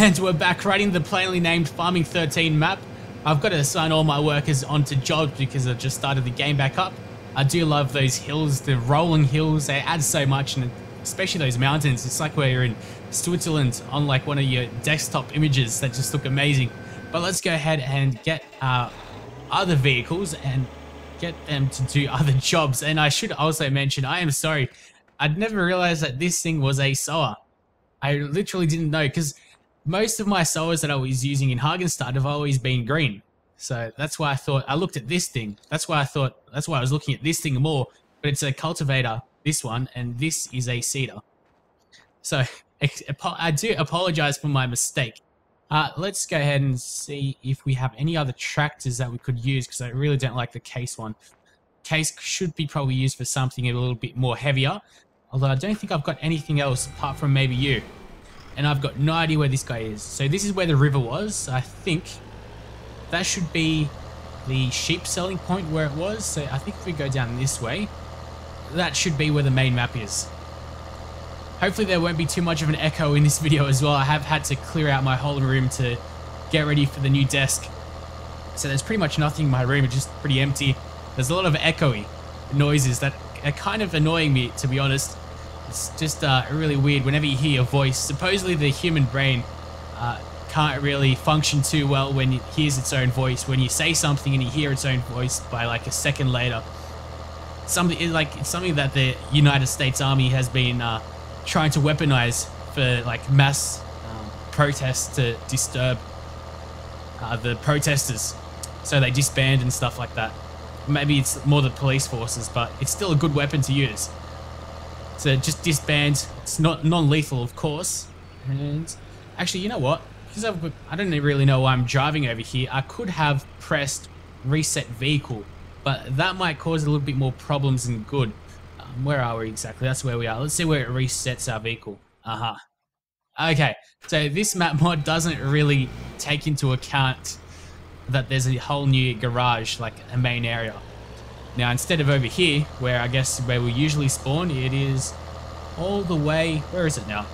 And we're back riding the plainly named Farming 13 map. I've got to assign all my workers onto jobs because I've just started the game back up. I do love those hills, the rolling hills, they add so much, and especially those mountains. It's like we're in Switzerland on like one of your desktop images that just look amazing. But let's go ahead and get other vehicles and get them to do other jobs. And I should also mention, I am sorry, I'd never realized that this thing was a sower. I literally didn't know, because most of my sowers that I was using in Hagenstadt have always been green. So that's why I thought, I looked at this thing. That's why I thought, that's why I was looking at this thing more, but it's a cultivator, this one, and this is a cedar. So I do apologize for my mistake. Let's go ahead and see if we have any other tractors that we could use, because I really don't like the Case one. Case should be probably used for something a little bit more heavier, although I don't think I've got anything else apart from maybe you. And I've got no idea where this guy is. So this is where the river was, I think. That should be the sheep selling point where it was. So I think if we go down this way, that should be where the main map is. Hopefully there won't be too much of an echo in this video as well. I have had to clear out my whole room to get ready for the new desk. So there's pretty much nothing in my room, it's just pretty empty. There's a lot of echoey noises that are kind of annoying me, to be honest. It's just really weird whenever you hear your voice. Supposedly the human brain can't really function too well when it hears its own voice. When you say something and you hear its own voice by like a second later. Something like, it's something that the United States Army has been trying to weaponize for like mass protests to disturb the protesters. So they disband and stuff like that. Maybe it's more the police forces, but it's still a good weapon to use. So just disband. It's not non-lethal, of course. And actually, you know what? Because I don't really know why I'm driving over here. I could have pressed reset vehicle, but that might cause a little bit more problems than good. Where are we exactly? That's where we are. Let's see where it resets our vehicle. Okay. So this map mod doesn't really take into account that there's a whole new garage, like a main area. Now, instead of over here, where I guess where we usually spawn, it is all the way... Where is it now?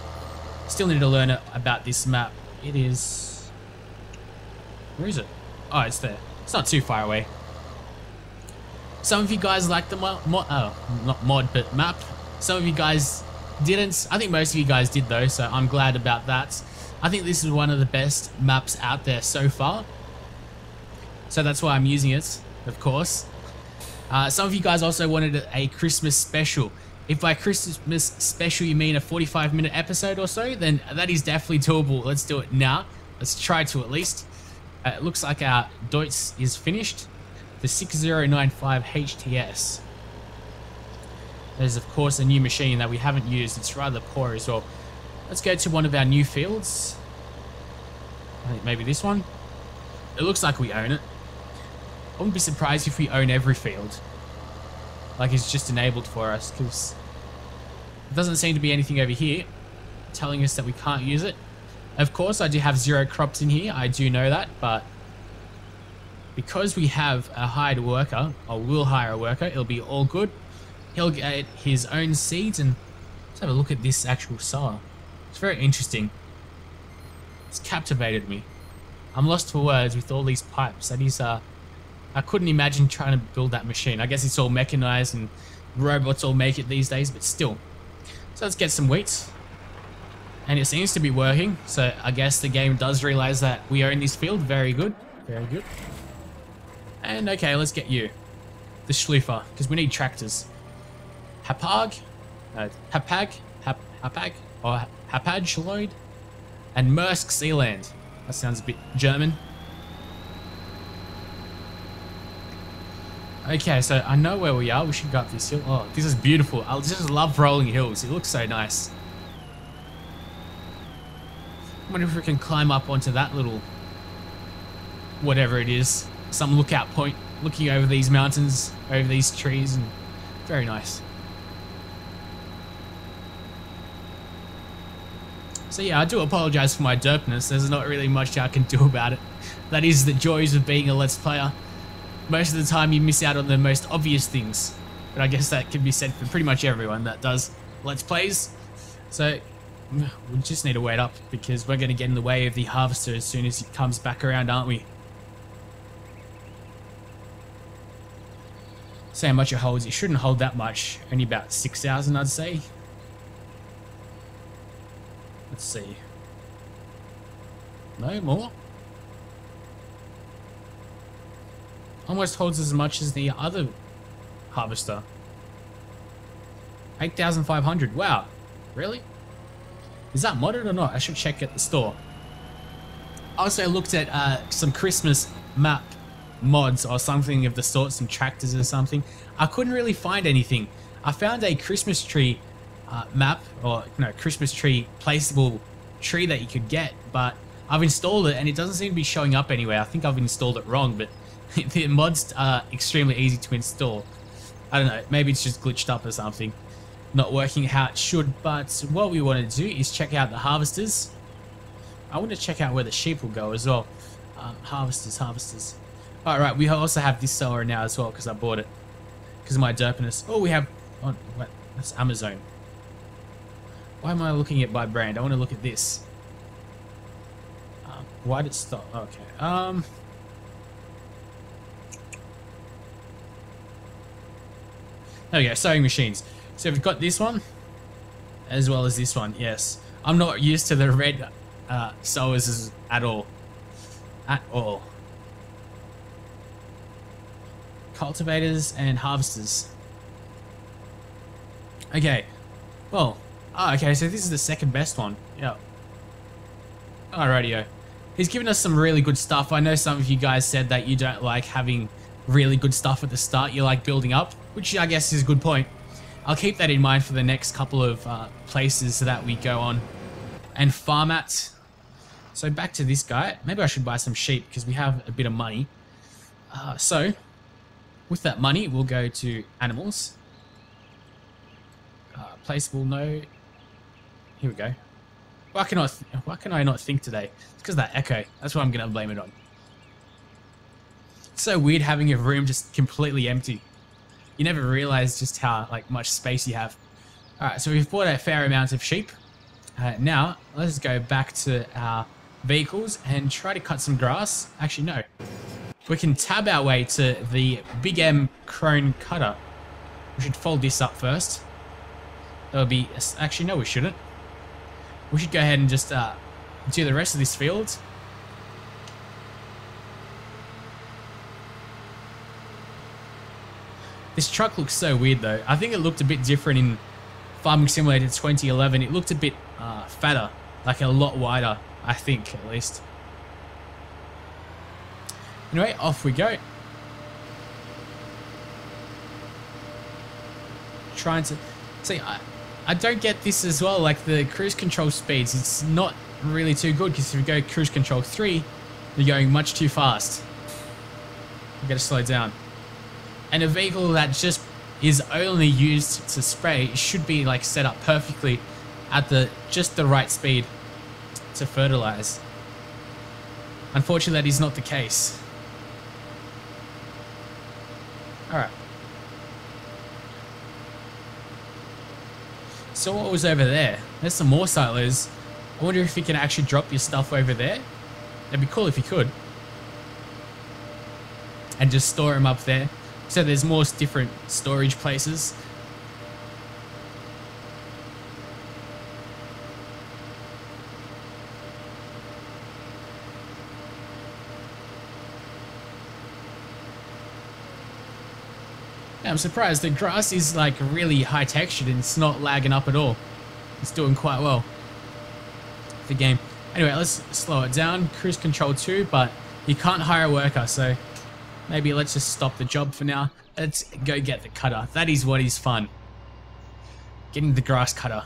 Still need to learn about this map. It is... Where is it? Oh, it's there. It's not too far away. Some of you guys liked the map. Some of you guys didn't. I think most of you guys did, though, so I'm glad about that. I think this is one of the best maps out there so far. So that's why I'm using it, of course. Some of you guys also wanted a Christmas special. If by Christmas special you mean a 45-minute episode or so, then that is definitely doable. Let's do it now. Let's try to, at least. It looks like our Deutz is finished. The 6095 HTS. There's, of course, a new machine that we haven't used. It's rather poor as well. Let's go to one of our new fields. I think maybe this one. It looks like we own it. I wouldn't be surprised if we own every field. Like, it's just enabled for us, because there doesn't seem to be anything over here telling us that we can't use it. Of course, I do have zero crops in here. I do know that, but because we have a hired worker, or will hire a worker, it'll be all good. He'll get his own seeds, and let's have a look at this actual sower. It's very interesting. It's captivated me. I'm lost for words with all these pipes. That is, I couldn't imagine trying to build that machine. I guess it's all mechanized and robots all make it these days, but still. So let's get some wheat. And it seems to be working. So I guess the game does realize that we own this field. Very good. Very good. And okay, let's get you. The Schlufer, because we need tractors. Hapag-Lloyd. And Maersk Sealand. That sounds a bit German. Okay, so I know where we are. We should go up this hill. Oh, this is beautiful. I just love rolling hills. It looks so nice. I wonder if we can climb up onto that little... whatever it is. Some lookout point. Looking over these mountains, over these trees. And very nice. So yeah, I do apologize for my derpness. There's not really much I can do about it. That is the joys of being a Let's Player. Most of the time you miss out on the most obvious things, but I guess that can be said for pretty much everyone that does Let's Plays. So We just need to wait up because we're going to get in the way of the harvester as soon as he comes back around, aren't we? Say how much it holds. It shouldn't hold that much. Only about 6,000, I'd say. Let's see. No more. Almost holds as much as the other harvester. 8,500. Wow. Really? Is that modded or not? I should check at the store. I also looked at some Christmas map mods or something of the sort, some tractors or something. I couldn't really find anything. I found a Christmas tree map, or no, Christmas tree placeable tree that you could get, but I've installed it and it doesn't seem to be showing up anywhere. I think I've installed it wrong, but the mods are extremely easy to install. I don't know, maybe it's just glitched up or something. Not working how it should, but what we want to do is check out the harvesters. I want to check out where the sheep will go as well. Harvesters. Alright, we also have this sower now as well because I bought it. Because of my derpiness. Oh, we have... Oh, what? That's Amazon. Why am I looking at by brand? I want to look at this. Why did it stop? Okay. There we go, sewing machines. So we've got this one, as well as this one, yes. I'm not used to the red sewers at all. Cultivators and harvesters. Okay. Well, okay, so this is the second best one. Yeah. Alrighty-o. He's given us some really good stuff. I know some of you guys said that you don't like having really good stuff at the start. You like building up, which I guess is a good point. I'll keep that in mind for the next couple of places that we go on and farm at. So back to this guy. Maybe I should buy some sheep because we have a bit of money. So with that money, we'll go to animals. Placeable, no. Here we go. Why can I not think today? It's because of that echo. That's what I'm going to blame it on. It's so weird having a room just completely empty. You never realize just how much space you have. Alright, so we've bought a fair amount of sheep. Now, let's go back to our vehicles and try to cut some grass. Actually, no. We can tab our way to the Big M Krone cutter. We should fold this up first. That'll be... Actually, no, we shouldn't. We should go ahead and just do the rest of this field. This truck looks so weird though. I think it looked a bit different in Farming Simulator 2011. It looked a bit fatter, like a lot wider, I think, at least. Anyway, off we go. Trying to... See, I don't get this as well, like the cruise control speeds. It's not really too good, because if you go cruise control 3, you're going much too fast. We've got to slow down. And a vehicle that just is only used to spray should be like set up perfectly at the just the right speed to fertilize. Unfortunately, that is not the case. Alright. So what was over there? There's some more silos. I wonder if you can actually drop your stuff over there. That'd be cool if you could. And just store them up there. So there's more different storage places. Yeah, I'm surprised the grass is like really high textured and it's not lagging up at all. It's doing quite well. The game. Anyway, let's slow it down. Cruise control 2, but you can't hire a worker, so... Maybe let's just stop the job for now. Let's go get the cutter. That is what is fun. Getting the grass cutter.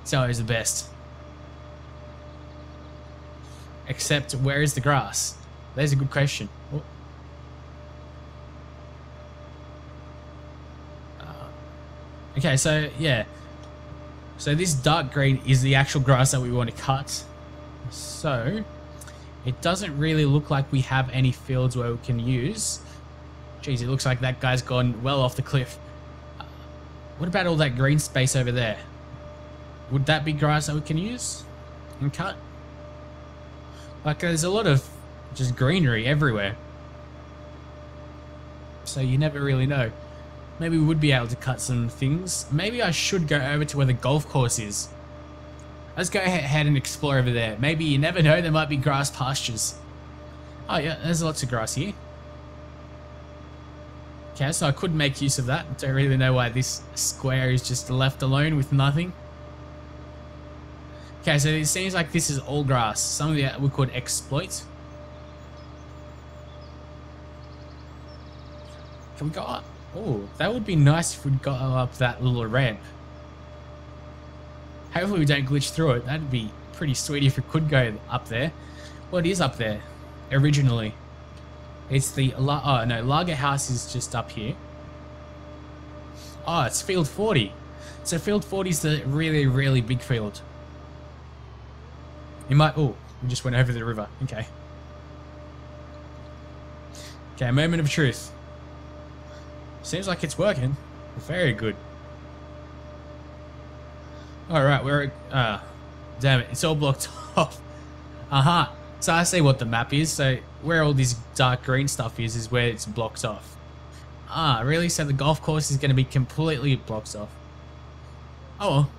It's always the best. Except, where is the grass? There's a good question. Oh. Okay, so, yeah. So this dark green is the actual grass that we want to cut. So... It doesn't really look like we have any fields where we can use. Jeez, it looks like that guy's gone well off the cliff. What about all that green space over there? Would that be grass that we can use and cut? Like, there's a lot of just greenery everywhere, so you never really know. Maybe we would be able to cut some things. Maybe I should go over to where the golf course is. Let's go ahead and explore over there. Maybe, you never know, there might be grass pastures. Oh yeah, there's lots of grass here. Okay, so I could make use of that. I don't really know why this square is just left alone with nothing. Okay, so it seems like this is all grass. Some of that we could exploit. Can we go up? Oh, that would be nice if we go up that little ramp. Hopefully we don't glitch through it. That'd be pretty sweet if we could go up there. Well, it is up there originally. It's the, oh no, Lager House is just up here. Oh, it's Field 40. So Field 40 is the really, really big field. You might, oh, we just went over the river. Okay. Okay, moment of truth. Seems like it's working. Very good. Alright, we're, damn it, it's all blocked off. Aha. Uh-huh. So I see what the map is, so where all this dark green stuff is where it's blocked off. Ah, really? So the golf course is going to be completely blocked off. Oh well.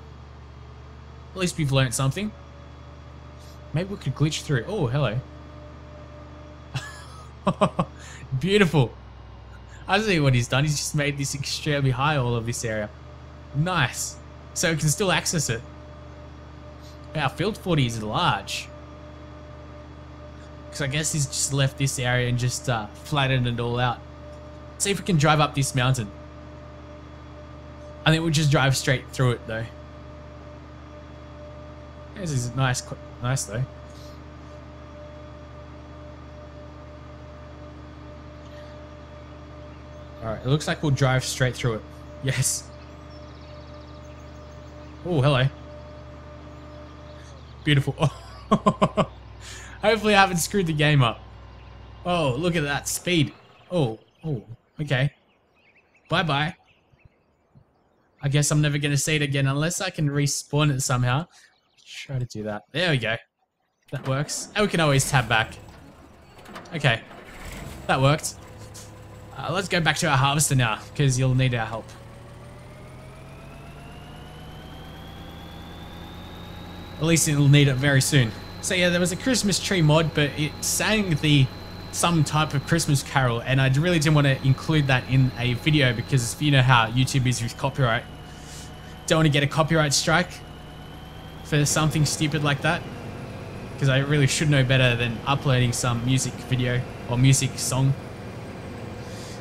At least we've learnt something. Maybe we could glitch through. Oh, hello. Beautiful. I see what he's done. He's just made this extremely high, all of this area. Nice. So we can still access it. Our Field 40 is large. Because I guess he's just left this area and just flattened it all out. Let's see if we can drive up this mountain. I think we'll just drive straight through it though. This is nice though. Alright, it looks like we'll drive straight through it. Yes. Oh, hello. Beautiful. Oh. Hopefully I haven't screwed the game up. Oh, look at that speed. Oh, oh, okay. Bye-bye. I guess I'm never going to see it again unless I can respawn it somehow. Try to do that. There we go. That works. And we can always tab back. Okay. That worked. Let's go back to our harvester now, because you'll need our help. At least it'll need it very soon. So yeah, there was a Christmas tree mod, but it sang some type of Christmas carol, and I really didn't want to include that in a video because you know how YouTube is with copyright. Don't want to get a copyright strike for something stupid like that, because I really should know better than uploading some music video or music song.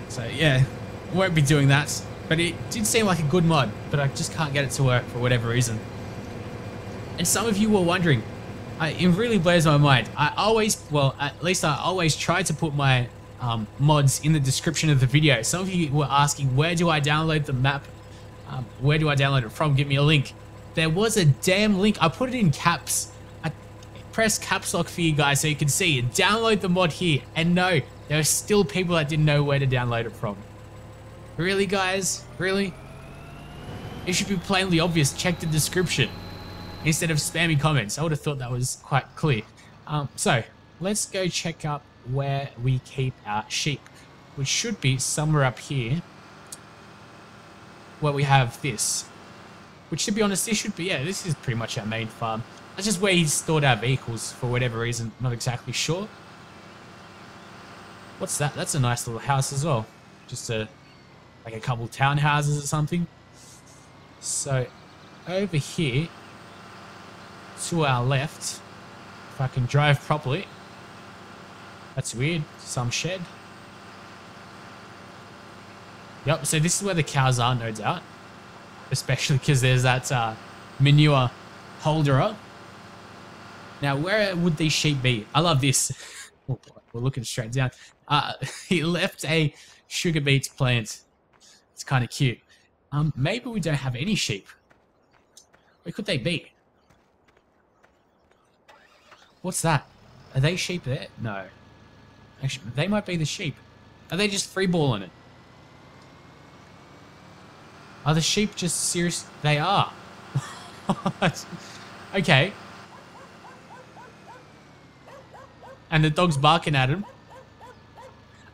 So yeah, won't be doing that, but it did seem like a good mod, but I just can't get it to work for whatever reason. And some of you were wondering, it really blows my mind. I always, well, at least I always try to put my mods in the description of the video. Some of you were asking, where do I download the map? Where do I download it from? Give me a link. There was a damn link. I put it in caps. I pressed caps lock for you guys so you can see it. Download the mod here, and no, there are still people that didn't know where to download it from. Really, guys? Really? It should be plainly obvious. Check the description instead of spammy comments. I would have thought that was quite clear. So let's go check up where we keep our sheep, which should be somewhere up here where we have this, which to be honest, this should be, yeah, this is pretty much our main farm. That's just where he stored our vehicles for whatever reason. Not exactly sure. What's that? That's a nice little house as well. Just like a couple townhouses or something. So over here to our left, if I can drive properly. That's weird. Some shed. Yep, so this is where the cows are, no doubt. Especially because there's that manure holder up. Now, where would these sheep be? I love this. We're looking straight down. He left a sugar beet plant. It's kind of cute. Maybe we don't have any sheep. Where could they be? What's that? Are they sheep there? No. Actually, they might be the sheep. Are they just freeballing it? Are the sheep just serious? They are. God. Okay. And the dog's barking at him.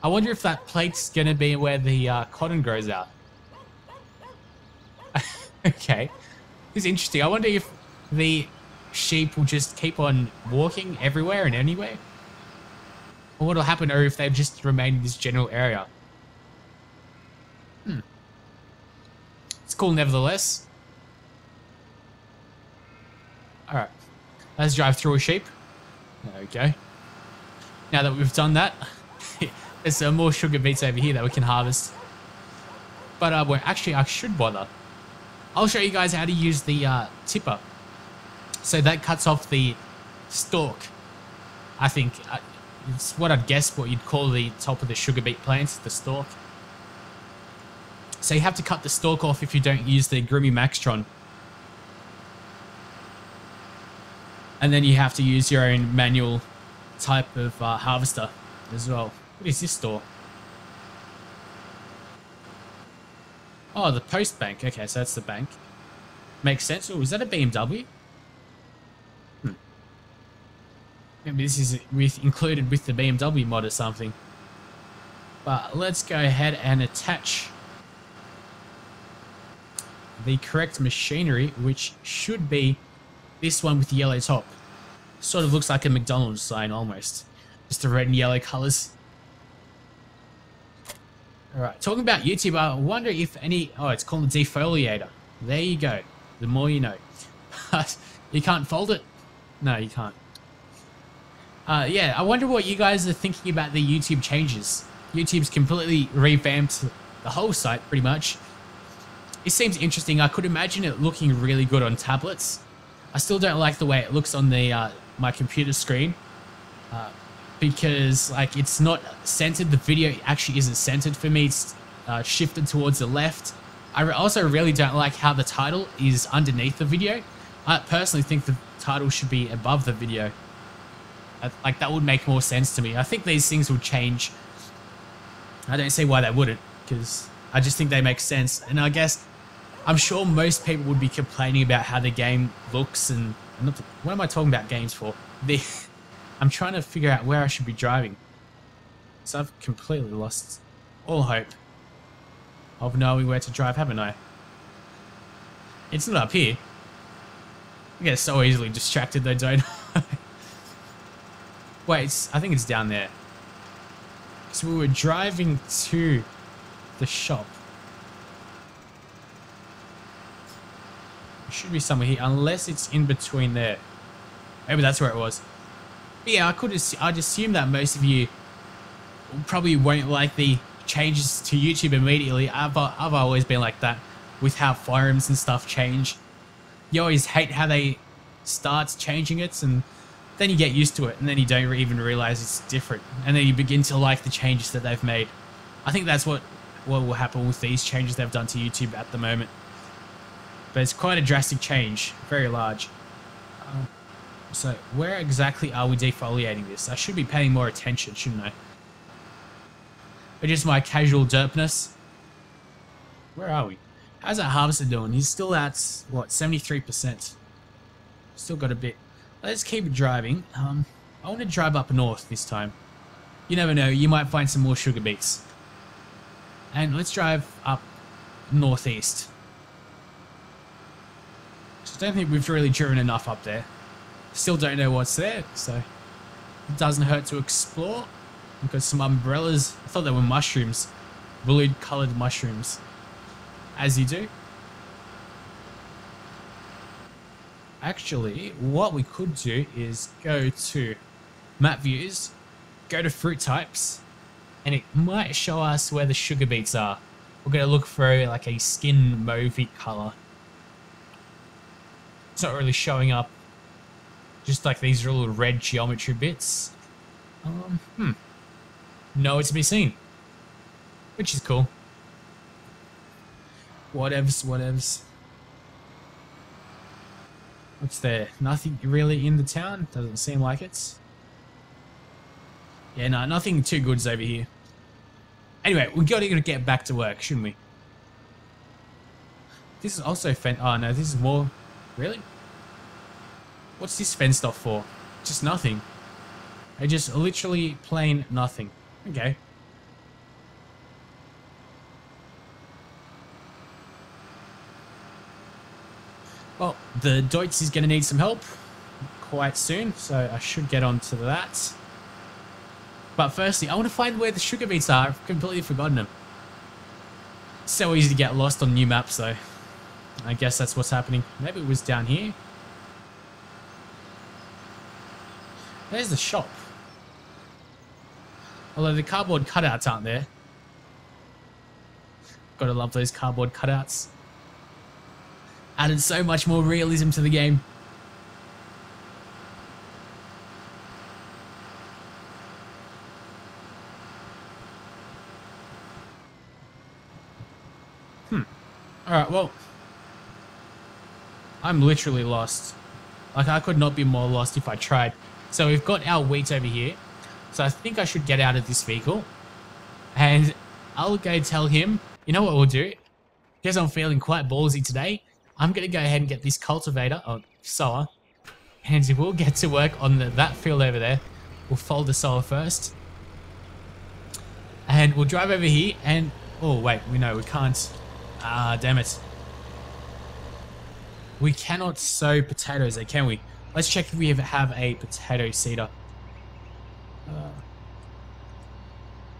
I wonder if that plate's gonna be where the cotton grows out. Okay. It's interesting. I wonder if the sheep will just keep on walking everywhere and anywhere. Or what'll happen, or if they've just remained in this general area. Hmm. It's cool nevertheless. Alright. Let's drive through a sheep. Okay. Now that we've done that, there's some more sugar beets over here that we can harvest. But well, actually I should bother. I'll show you guys how to use the tipper. So that cuts off the stalk, I think. It's what I'd guess what you'd call the top of the sugar beet plants, the stalk. So you have to cut the stalk off if you don't use the Grimme Tectron. And then you have to use your own manual type of harvester as well. What is this store? Oh, the post bank. Okay, so that's the bank. Makes sense. Oh, is that a BMW? Hmm. Maybe this is with included with the BMW mod or something. But let's go ahead and attach the correct machinery, which should be this one with the yellow top. Sort of looks like a McDonald's sign almost. Just the red and yellow colors. Alright, talking about YouTube, I wonder if any... Oh, it's called the defoliator. There you go. The more you know. But you can't fold it? No, you can't. Yeah, I wonder what you guys are thinking about the YouTube changes. YouTube's completely revamped the whole site, pretty much. It seems interesting. I could imagine it looking really good on tablets. I still don't like the way it looks on the my computer screen because like it's not centered. The video actually isn't centered for me. It's shifted towards the left. I also really don't like how the title is underneath the video. I personally think the title should be above the video. Like that would make more sense to me. I think these things will change. I don't see why they wouldn't, because I just think they make sense. And I guess I'm sure most people would be complaining about how the game looks and... what am I talking about games for? I'm trying to figure out where I should be driving. So I've completely lost all hope of knowing where to drive, haven't I? It's not up here. I get so easily distracted though, don't I? Wait, I think it's down there. So we were driving to the shop. It should be somewhere here, unless it's in between there. Maybe that's where it was. But yeah, I'd assume that most of you probably won't like the changes to YouTube immediately. I've always been like that with how forums and stuff change. You always hate how they start changing it, and then you get used to it, and then you don't even realize it's different. And then you begin to like the changes that they've made. I think that's what will happen with these changes they've done to YouTube at the moment. But it's quite a drastic change, very large. So where exactly are we defoliating this? I should be paying more attention, shouldn't I? But just my casual derpness. Where are we? How's that harvester doing? He's still at, what, 73%. Still got a bit. Let's keep driving. I want to drive up north this time. You never know, you might find some more sugar beets. And let's drive up northeast. I don't think we've really driven enough up there. Still don't know what's there, so it doesn't hurt to explore. We've got some umbrellas. I thought they were mushrooms. Blue coloured mushrooms. As you do. Actually, what we could do is go to map views, go to fruit types, and it might show us where the sugar beets are. We're going to look for like a skin mauvey colour. It's not really showing up, just like these little red geometry bits. Nowhere to be seen, which is cool. Whatevs. What's there? Nothing really in the town, doesn't seem like it. Yeah, no, nothing too good's over here. Anyway, we gotta get back to work, shouldn't we? This is also oh no, this is more Really? What's this fenced off for? Just nothing. I just literally plain nothing. Okay. Well, the Deutz is going to need some help quite soon, so I should get on to that. But firstly, I want to find where the sugar beets are. I've completely forgotten them. It's so easy to get lost on new maps, though. I guess that's what's happening. Maybe it was down here. There's the shop. Although the cardboard cutouts aren't there. Gotta love those cardboard cutouts. Added so much more realism to the game. Alright, well, I'm literally lost. Like, I could not be more lost if I tried. So we've got our wheat over here. So I think I should get out of this vehicle. And I'll go tell him, you know what we'll do? Because I'm feeling quite ballsy today, I'm going to go ahead and get this cultivator, or sower, and we'll get to work on that field over there. We'll fold the sower first, and we'll drive over here, and, oh wait, we know we can't, damn it. We cannot sow potatoes there, can we? Let's check if we have a potato seeder.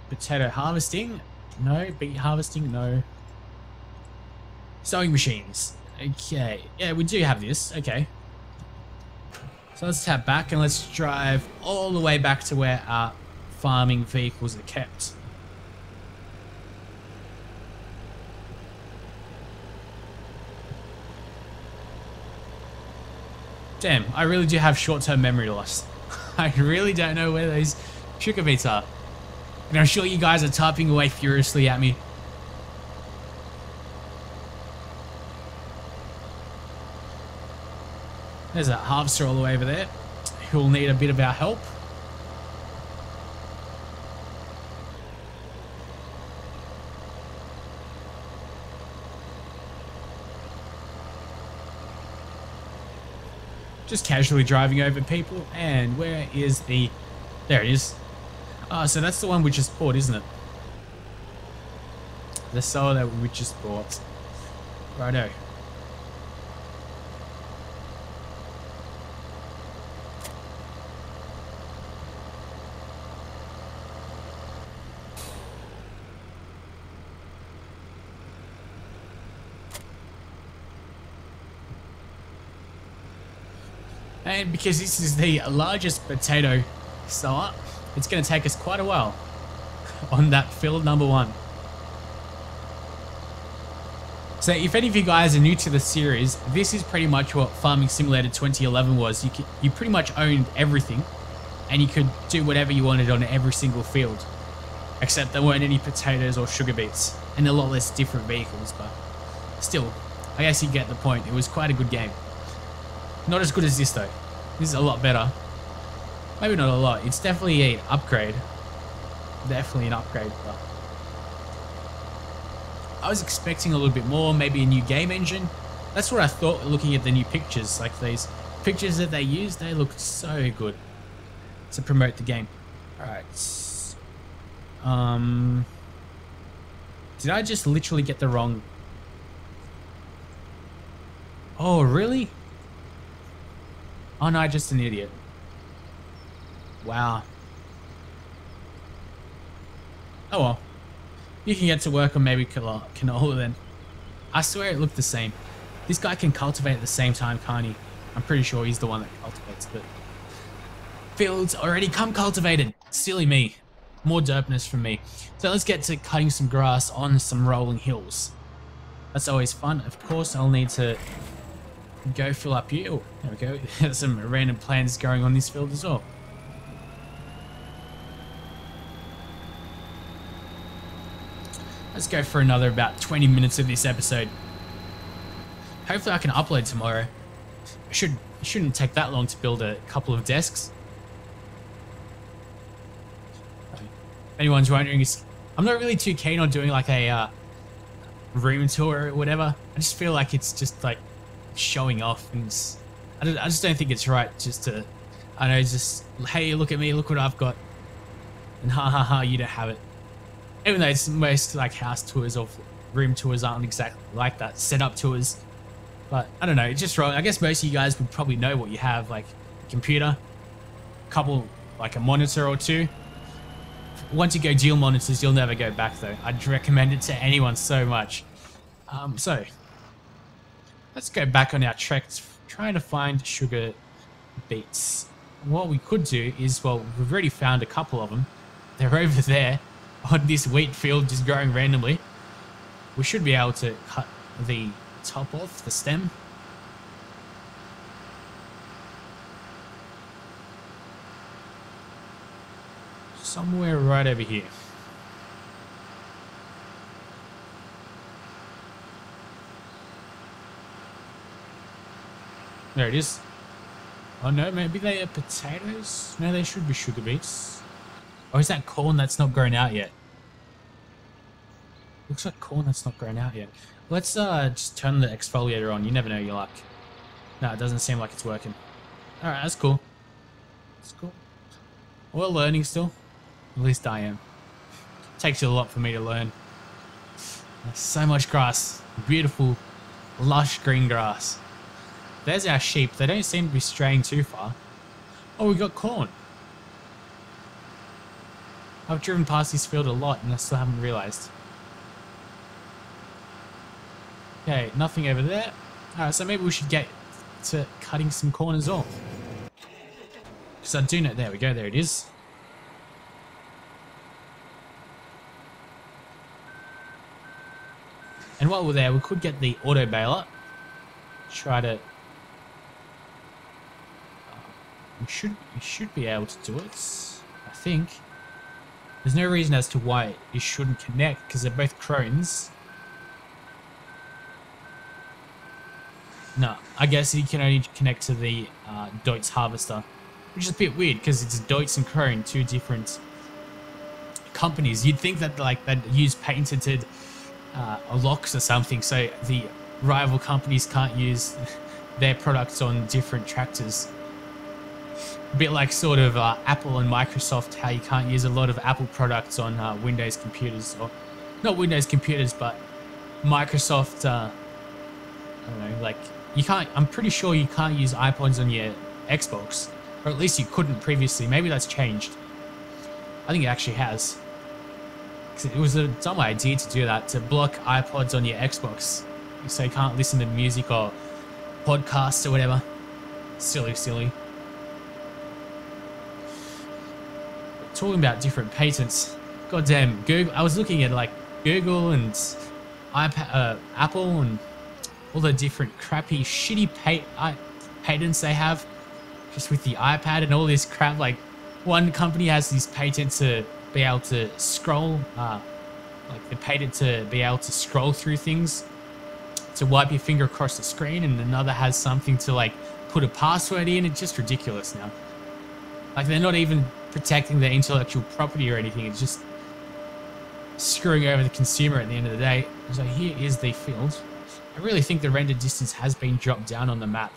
Potato harvesting? No. Beet harvesting? No. Sewing machines. Okay, yeah, we do have this. Okay, so let's tap back and let's drive all the way back to where our farming vehicles are kept. Damn, I really do have short-term memory loss. I really don't know where those sugar beets are. And I'm sure you guys are typing away furiously at me. There's a harvester all the way over there who'll need a bit of our help. Just casually driving over people, and where is the... There it is. Ah, so that's the one we just bought, isn't it? The solar that we just bought. Righto. And because this is the largest potato sower, it's going to take us quite a while on that field number one. So if any of you guys are new to the series, this is pretty much what Farming Simulator 2011 was. You pretty much owned everything, and you could do whatever you wanted on every single field. Except there weren't any potatoes or sugar beets, and a lot less different vehicles, but still, I guess you get the point. It was quite a good game. Not as good as this though. This is a lot better. Maybe not a lot. It's definitely an upgrade. Definitely an upgrade. But I was expecting a little bit more. Maybe a new game engine. That's what I thought looking at the new pictures. Like these pictures that they used. They looked so good to promote the game. Alright. Did I just literally get the wrong... Oh, really? Oh no, just an idiot. Wow. Oh well. You can get to work on maybe canola then. I swear it looked the same. This guy can cultivate at the same time, can't he? I'm pretty sure he's the one that cultivates, but... Fields already come cultivated! Silly me. More derpness from me. So let's get to cutting some grass on some rolling hills. That's always fun. Of course I'll need to... Go fill up you. Oh, there we go. There's some random plans going on this field as well. Let's go for another about 20 minutes of this episode. Hopefully I can upload tomorrow. It shouldn't take that long to build a couple of desks. If anyone's wondering, I'm not really too keen on doing like a room tour or whatever. I just feel like it's just like showing off, and it's, I just don't think it's right just to, just, hey, look at me, look what I've got, and ha ha ha, you don't have it. Even though it's most like house tours or room tours aren't exactly like that, setup tours, but I don't know, it's just wrong. I guess most of you guys would probably know what you have, like a computer, a couple, like a monitor or two. Once you go dual monitors, you'll never go back though. I'd recommend it to anyone so much. So let's go back on our trek, trying to find sugar beets. What we could do is, well, we've already found a couple of them. They're over there on this wheat field, just growing randomly. We should be able to cut the top off the stem. Somewhere right over here. There it is. Oh no, maybe they are potatoes? No, they should be sugar beets. Or is that corn that's not grown out yet? Looks like corn that's not grown out yet. Let's just turn the exfoliator on. You never know your luck. No, it doesn't seem like it's working. Alright, that's cool. That's cool. We're learning still. At least I am. Takes you a lot for me to learn. There's so much grass. Beautiful, lush green grass. There's our sheep. They don't seem to be straying too far. Oh, we got corn. I've driven past this field a lot and I still haven't realized. Okay, nothing over there. Alright, so maybe we should get to cutting some corn as well. Because I do know, there we go, there it is. And while we're there, we could get the auto baler. Try to... We should be able to do it, I think. There's no reason as to why it shouldn't connect, because they're both Krones. No, I guess you can only connect to the Deutz harvester, which is a bit weird because it's Deutz and Krone, two different companies. You'd think that like they'd use patented locks or something, so the rival companies can't use their products on different tractors. A bit like sort of Apple and Microsoft, how you can't use a lot of Apple products on Windows computers, or not Windows computers, but Microsoft, I don't know, like you can't, I'm pretty sure you can't use iPods on your Xbox, or at least you couldn't previously. Maybe that's changed. I think it actually has. It was a dumb idea to do that, to block iPods on your Xbox, so you can't listen to music or podcasts or whatever. Silly, silly. Talking about different patents, goddamn Google. I was looking at like Google and iPad, Apple, and all the different crappy, shitty patents they have, just with the iPad and all this crap. Like, one company has this patent to be able to scroll, like the patent to be able to scroll through things, to wipe your finger across the screen, and another has something to like put a password in. It's just ridiculous now. Like, they're not even protecting their intellectual property or anything. It's just screwing over the consumer at the end of the day. So here is the field. I really think the render distance has been dropped down on the map.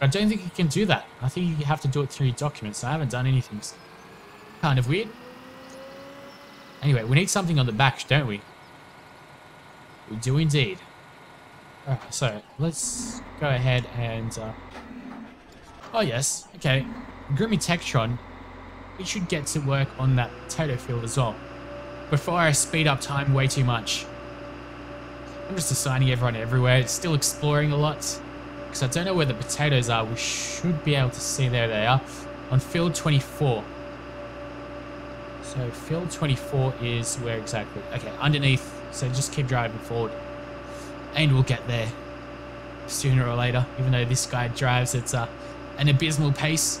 But I don't think you can do that. I think you have to do it through your documents. I haven't done anything. Kind of weird. Anyway, we need something on the back, don't we? We do indeed. Alright, so let's go ahead and... oh yes, okay. Grimme Tectron, we should get to work on that potato field as well, before I speed up time way too much. I'm just assigning everyone everywhere. It's still exploring a lot, because I don't know where the potatoes are. We should be able to see, there they are, on field 24. So field 24 is where exactly? Okay, underneath, so just keep driving forward, and we'll get there sooner or later, even though this guy drives at an abysmal pace.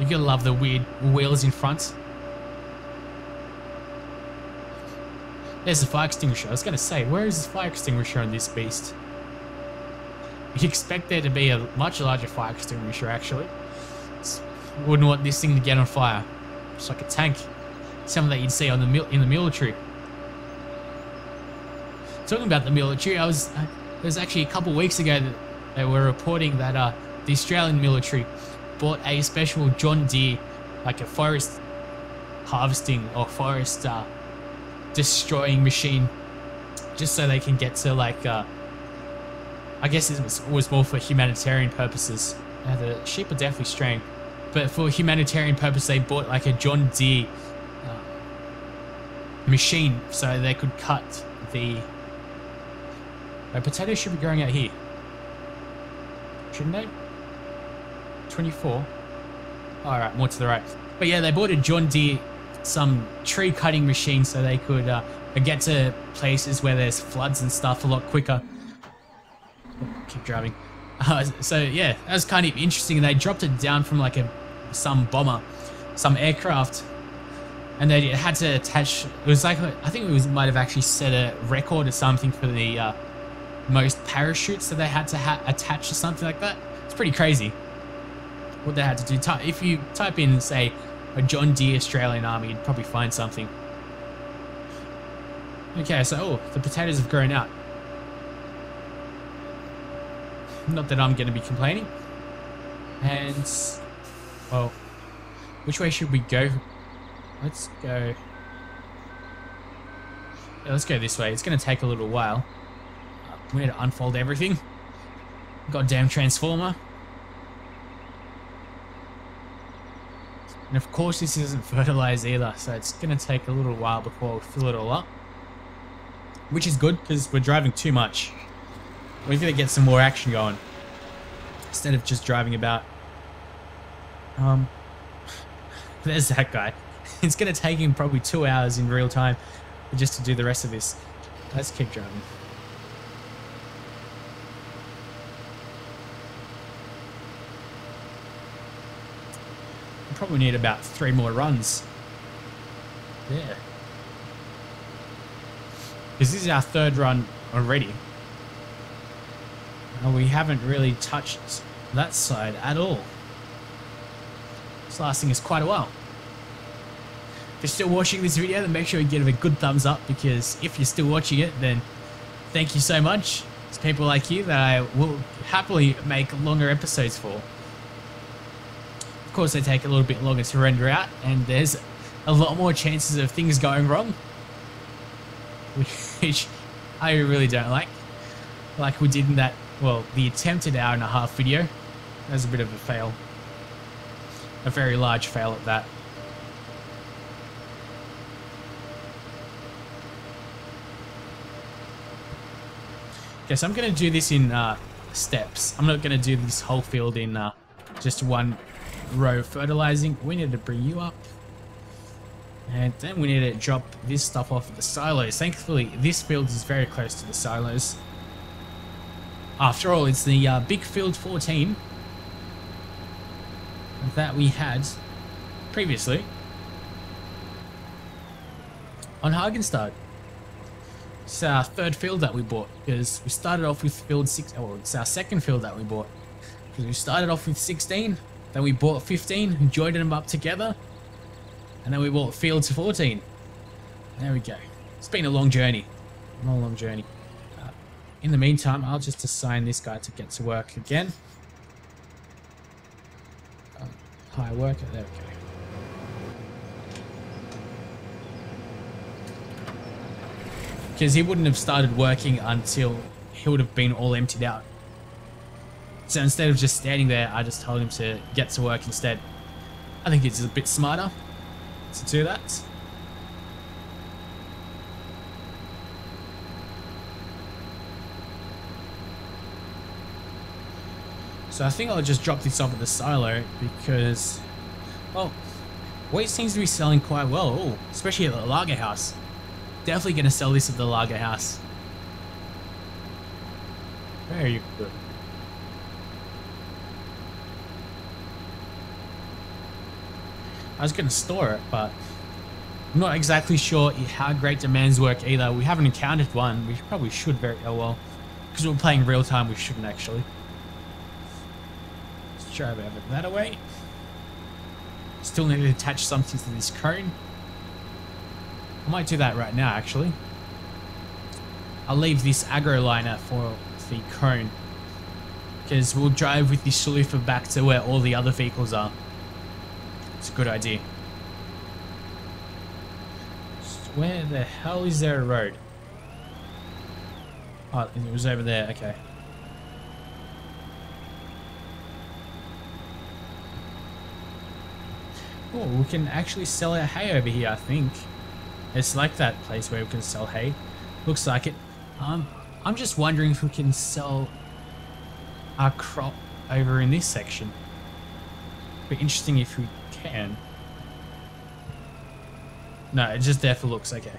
You're gonna love the weird wheels in front. There's the fire extinguisher. I was gonna say, where is the fire extinguisher on this beast? You'd expect there to be a much larger fire extinguisher, actually. Wouldn't want this thing to get on fire. It's like a tank. Something that you'd see on the in the military. Talking about the military, I was There's actually a couple weeks ago that they were reporting that the Australian military bought a special John Deere, like a forest harvesting or forest destroying machine, just so they can get to, like, I guess it was more for humanitarian purposes. Now, the sheep are definitely straying, but for humanitarian purpose they bought like a John Deere machine so they could cut the... My potatoes should be growing out here, shouldn't they? 24. Alright, more to the right. But yeah, they bought a John Deere, some tree cutting machine, so they could get to places where there's floods and stuff a lot quicker. Keep driving. So yeah, that was kind of interesting. They dropped it down from like some bomber, some aircraft, and they had to attach. It was like, I think it was, might have actually set a record or something for the most parachutes that they had to attach or something like that. It's pretty crazy what they had to do. If you type in, say, a John Deere Australian Army, you'd probably find something. Okay, so oh, the potatoes have grown out. Not that I'm going to be complaining. And, well, which way should we go? Let's go. Yeah, let's go this way. It's going to take a little while. We need to unfold everything. Goddamn transformer. And of course this isn't fertilized either, so it's going to take a little while before we fill it all up. Which is good, because we're driving too much. We're going to get some more action going, instead of just driving about. There's that guy. It's going to take him probably 2 hours in real time just to do the rest of this. Let's keep driving. Probably need about 3 more runs. Yeah. Because this is our 3rd run already. And we haven't really touched that side at all. It's lasting us quite a while. If you're still watching this video, then make sure you give it a good thumbs up, because if you're still watching it, then thank you so much. It's people like you that I will happily make longer episodes for. Of course, they take a little bit longer to render out, and there's a lot more chances of things going wrong, which I really don't like we did in that, well, the attempted 1.5-hour video. That was a bit of a fail, a very large fail at that. Okay, so I'm going to do this in steps. I'm not going to do this whole field in just one row fertilizing. We need to bring you up, and then we need to drop this stuff off at the silos. Thankfully this field is very close to the silos. After all, it's the big field 14 that we had previously on Hagenstadt. It's our 3rd field that we bought, because we started off with field 6. Oh, it's our 2nd field that we bought, because we started off with 16. Then we bought 15 and joined them up together. And then we bought field to 14. There we go. It's been a long journey. A long journey. In the meantime, I'll just assign this guy to get to work again. Hire worker. There we go. Because he wouldn't have started working until he would have been all emptied out. So instead of just standing there, I just told him to get to work instead. I think it's a bit smarter to do that. So I think I'll just drop this off at the silo, because, well, wheat seems to be selling quite well. Ooh, especially at the lager house. Definitely going to sell this at the lager house. Very good. I was going to store it, but I'm not exactly sure how great demands work either. We haven't encountered one. We probably should very... Oh well, because we're playing real time, we shouldn't actually. Let's try about it that away. Still need to attach something to this cone. I might do that right now, actually. I'll leave this agro liner for the Krone, because we'll drive with the Schlufer back to where all the other vehicles are. It's a good idea. Where the hell is there a road? Oh, it was over there, okay. Oh, we can actually sell our hay over here, I think. It's like that place where we can sell hay. Looks like it. I'm just wondering if we can sell our crop over in this section. It'd be interesting if we can. No, it's just there for looks, okay.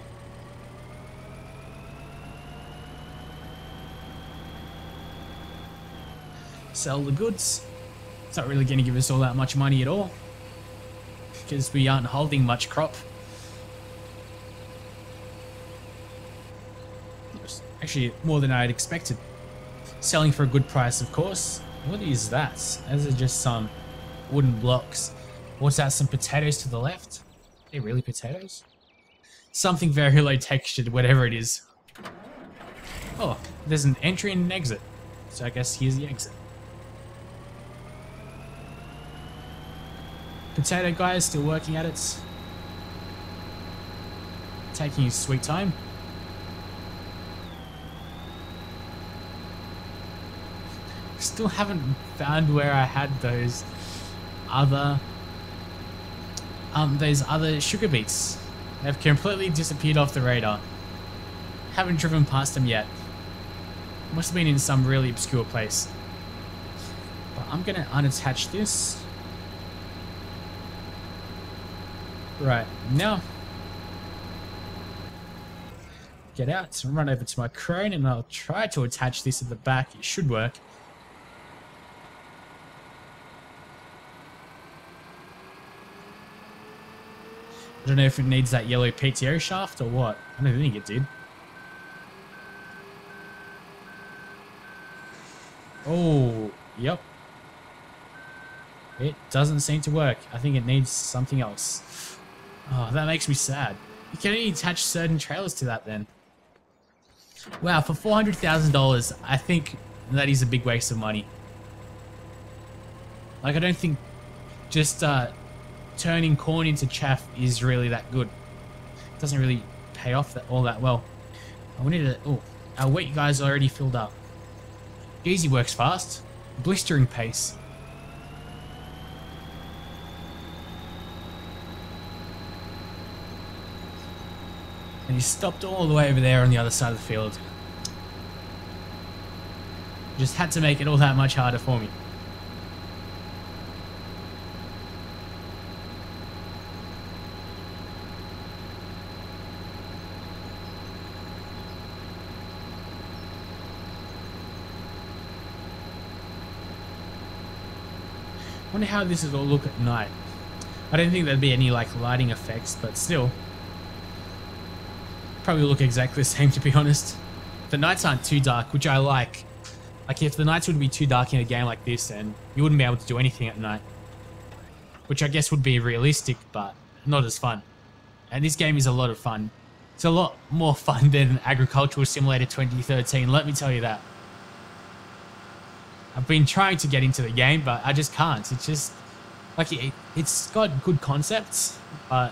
Sell the goods. It's not really going to give us all that much money at all, because we aren't holding much crop. Actually, more than I had expected. Selling for a good price, of course. What is that? Those are just some wooden blocks. What's that? Some potatoes to the left? Are they really potatoes? Something very low textured, whatever it is. Oh, there's an entry and an exit. So I guess here's the exit. Potato guy is still working at it. Taking his sweet time. Still haven't found where I had those other sugar beets. They've completely disappeared off the radar. Haven't driven past them yet. Must have been in some really obscure place. But I'm gonna unattach this. Right, now get out, run over to my Krone, and I'll try to attach this at the back. It should work. I don't know if it needs that yellow PTO shaft or what. I don't think it did. Oh, yep. It doesn't seem to work. I think it needs something else. Oh, that makes me sad. You can only attach certain trailers to that then. Wow, for $400,000, I think that is a big waste of money. Like, I don't think just turning corn into chaff is really that good. It doesn't really pay off that, all that well. I wanted to... Oh, our wheat guys are already filled up. Easy works fast. Blistering pace. And he stopped all the way over there on the other side of the field. Just had to make it all that much harder for me. I wonder how this would all look at night. I don't think there'd be any like lighting effects, but still. Probably look exactly the same, to be honest. The nights aren't too dark, which I like. Like, if the nights would be too dark in a game like this, then you wouldn't be able to do anything at night. Which I guess would be realistic, but not as fun. And this game is a lot of fun. It's a lot more fun than Agricultural Simulator 2013, let me tell you that. I've been trying to get into the game, but I just can't. It's just, like, it's got good concepts, but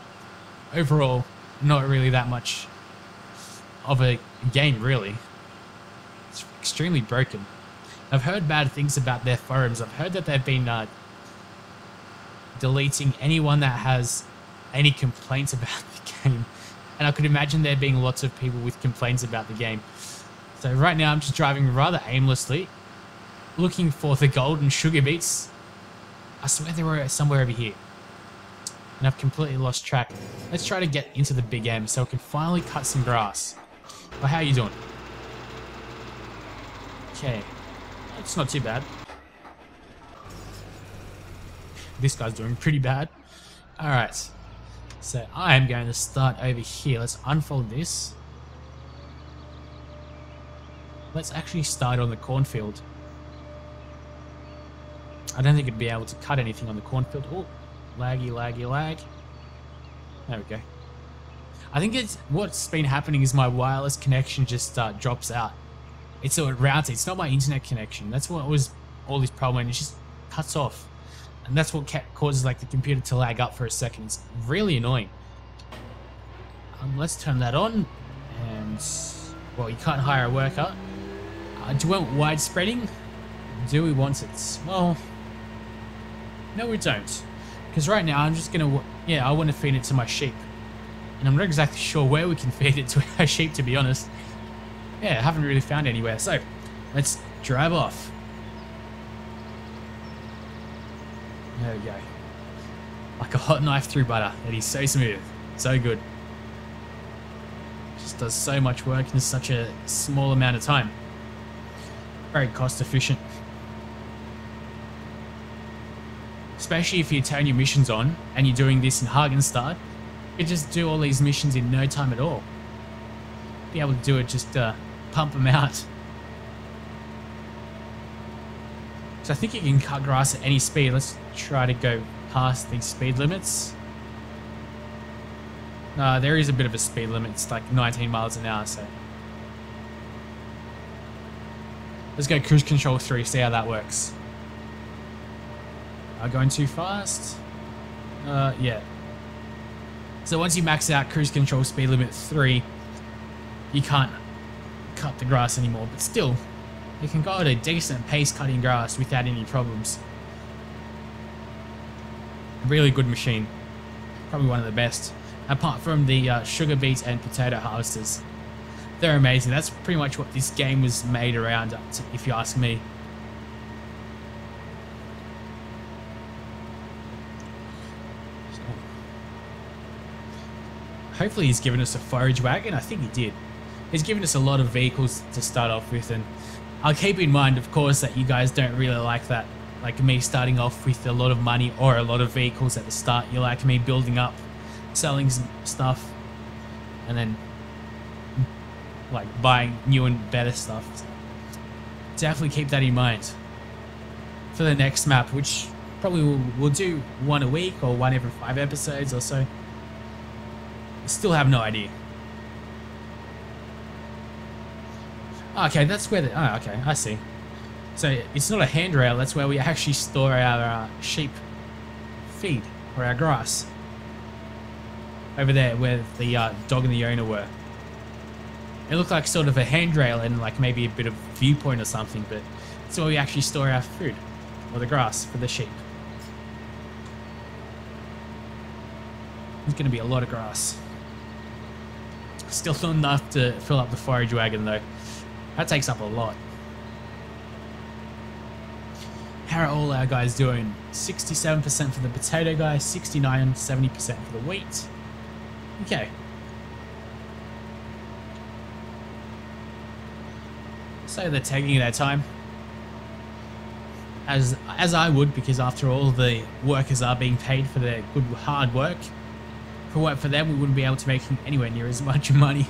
overall, not really that much of a game, really. It's extremely broken. I've heard bad things about their forums. I've heard that they've been deleting anyone that has any complaints about the game. And I could imagine there being lots of people with complaints about the game. So right now, I'm just driving rather aimlessly, looking for the golden sugar beets. I swear they were somewhere over here. And I've completely lost track. Let's try to get into the big M so I can finally cut some grass. But how are you doing? Okay. It's not too bad. This guy's doing pretty bad. Alright. So I am going to start over here. Let's unfold this. Let's actually start on the cornfield. I don't think it'd be able to cut anything on the cornfield. Oh, laggy. There we go. I think it's what's been happening is my wireless connection just drops out. It's a router. It's not my internet connection. That's what was all this problem. And it just cuts off, and that's what causes like the computer to lag up for a second. It's really annoying. Let's turn that on, and well, you can't hire a worker. Do we want wide spreading? Do we want it? Well, no, we don't, because right now I'm just gonna, yeah, I want to feed it to my sheep, and I'm not exactly sure where we can feed it to our sheep, to be honest. Yeah, I haven't really found anywhere, so let's drive off. There we go. Like a hot knife through butter. It is so smooth, so good. Just does so much work in such a small amount of time. Very cost efficient. Especially if you turn your missions on and you're doing this in Hagenstadt, you can just do all these missions in no time at all. Be able to do it, just pump them out. So I think you can cut grass at any speed. Let's try to go past these speed limits. There is a bit of a speed limit. It's like 19 miles an hour, so let's go cruise control 3, see how that works. Going too fast? Yeah. So once you max out cruise control speed limit 3, you can't cut the grass anymore, but still, you can go at a decent pace cutting grass without any problems. Really good machine. Probably one of the best, apart from the sugar beet and potato harvesters. They're amazing. That's pretty much what this game was made around, if you ask me. So hopefully he's given us a forage wagon. I think he did. He's given us a lot of vehicles to start off with, and I'll keep in mind, of course, that you guys don't really like that. Like me starting off with a lot of money or a lot of vehicles at the start. You like me building up, selling some stuff, and then like buying new and better stuff. So definitely keep that in mind for the next map, which probably we'll do one a week or one every 5 episodes or so. I still have no idea. Okay, that's where the, oh, okay, I see. So it's not a handrail, that's where we actually store our sheep feed or our grass. Over there where the dog and the owner were. It looked like sort of a handrail and like maybe a bit of viewpoint or something, but it's where we actually store our food or the grass for the sheep. There's going to be a lot of grass. Still not enough to fill up the forage wagon though. That takes up a lot. How are all our guys doing? 67% for the potato guy, 69, 70% for the wheat. Okay. So they're taking their time, as I would, because after all, the workers are being paid for their good hard work. If it weren't for them, we wouldn't be able to make anywhere near as much money.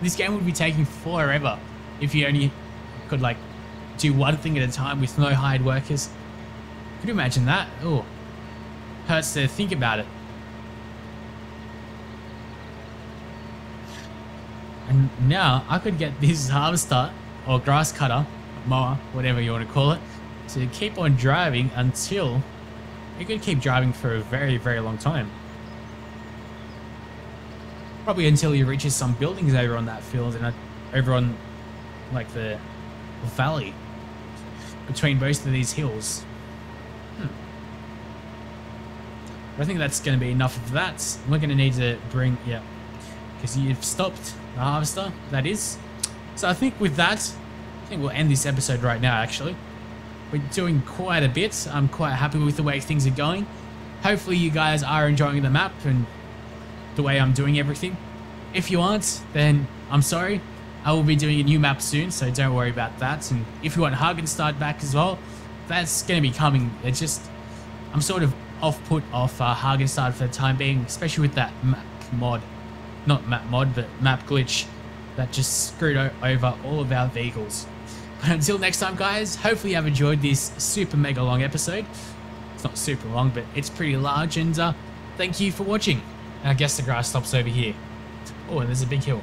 This game would be taking forever if you only could like do one thing at a time with no hired workers. Could you imagine that? Oh, hurts to think about it. And now I could get this harvester, or grass cutter, mower, whatever you want to call it, to keep on driving until it could keep driving for a very, very long time. Probably until he reaches some buildings over on that field and over on like the valley between both of these hills. I think that's going to be enough of that. We're going to need to bring, yeah, because you've stopped the harvester, that is. So I think with that, I think we'll end this episode right now, actually. We're doing quite a bit. I'm quite happy with the way things are going. Hopefully you guys are enjoying the map and the way I'm doing everything. If you aren't, then I'm sorry. I will be doing a new map soon, so don't worry about that. And if you want Hagenstadt back as well, that's going to be coming. It's just, I'm sort of off-put off Hagenstadt for the time being, especially with that map mod. Not map mod, but map glitch. That just screwed over all of our vehicles. But until next time, guys, hopefully you have enjoyed this super mega long episode. It's not super long, but it's pretty large, and thank you for watching. And I guess the grass stops over here. Oh, and there's a big hill.